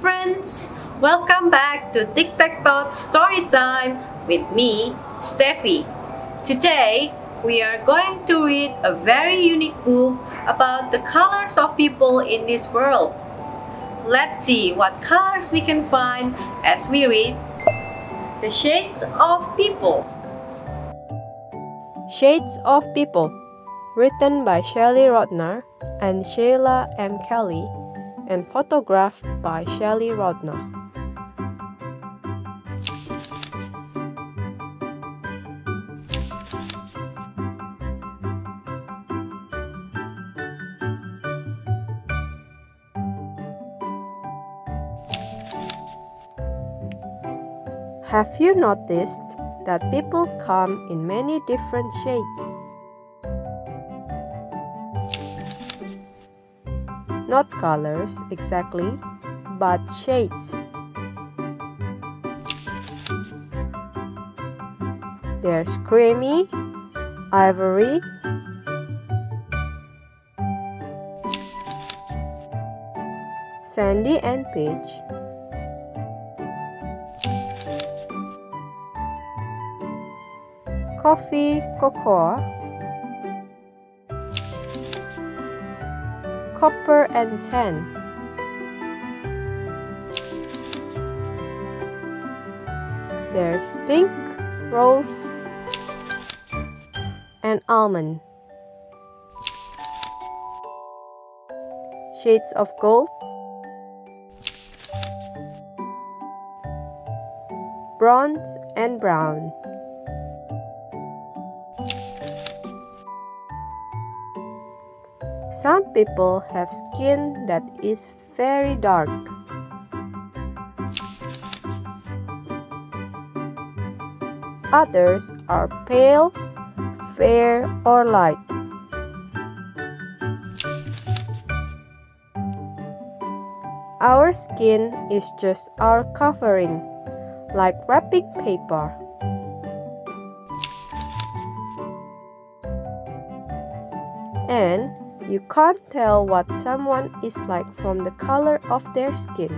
friends! Welcome back to Tic Tac Taught Storytime with me, Steffi. Today, we are going to read a very unique book about the colors of people in this world. Let's see what colors we can find as we read The Shades of People. Shades of People, written by Shelley Rotner and Sheila M. Kelly, and photographed by Shelley Rotner. Have you noticed that people come in many different shades? Not colors exactly, but shades. There's creamy, ivory, sandy and peach, coffee, cocoa, copper and sand, there's pink, rose, and almond, shades of gold, bronze and brown, Some people have skin that is very dark. Others are pale, fair, or light. Our skin is just our covering, like wrapping paper. And you can't tell what someone is like from the color of their skin.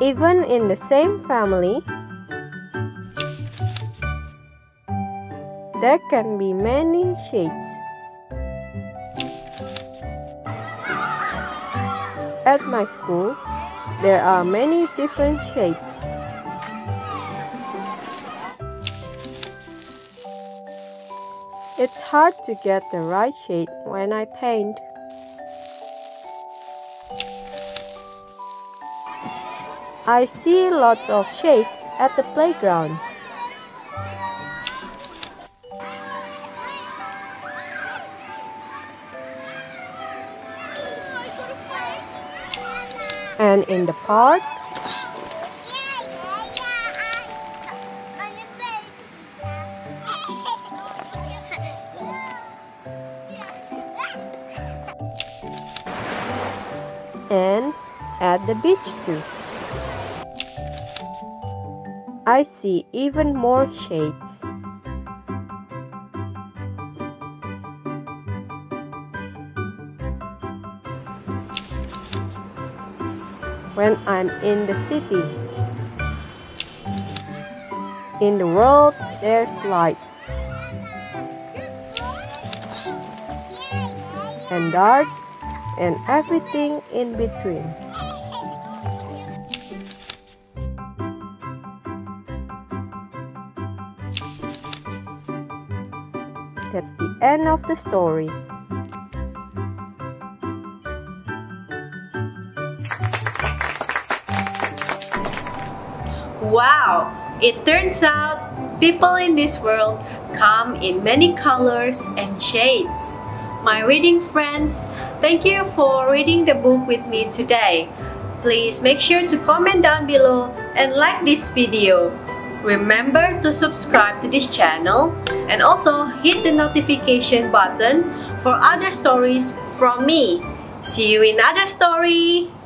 Even in the same family, there can be many shades. At my school, there are many different shades. It's hard to get the right shade when I paint. I see lots of shades at the playground. And in the park, and at the beach too. I see even more shades. When I'm in the city, in the world there's light and dark, and everything in between. That's the end of the story. Wow! It turns out people in this world come in many colors and shades. My reading friends, thank you for reading the book with me today. Please make sure to comment down below and like this video. Remember to subscribe to this channel and also hit the notification button for other stories from me. See you in another story!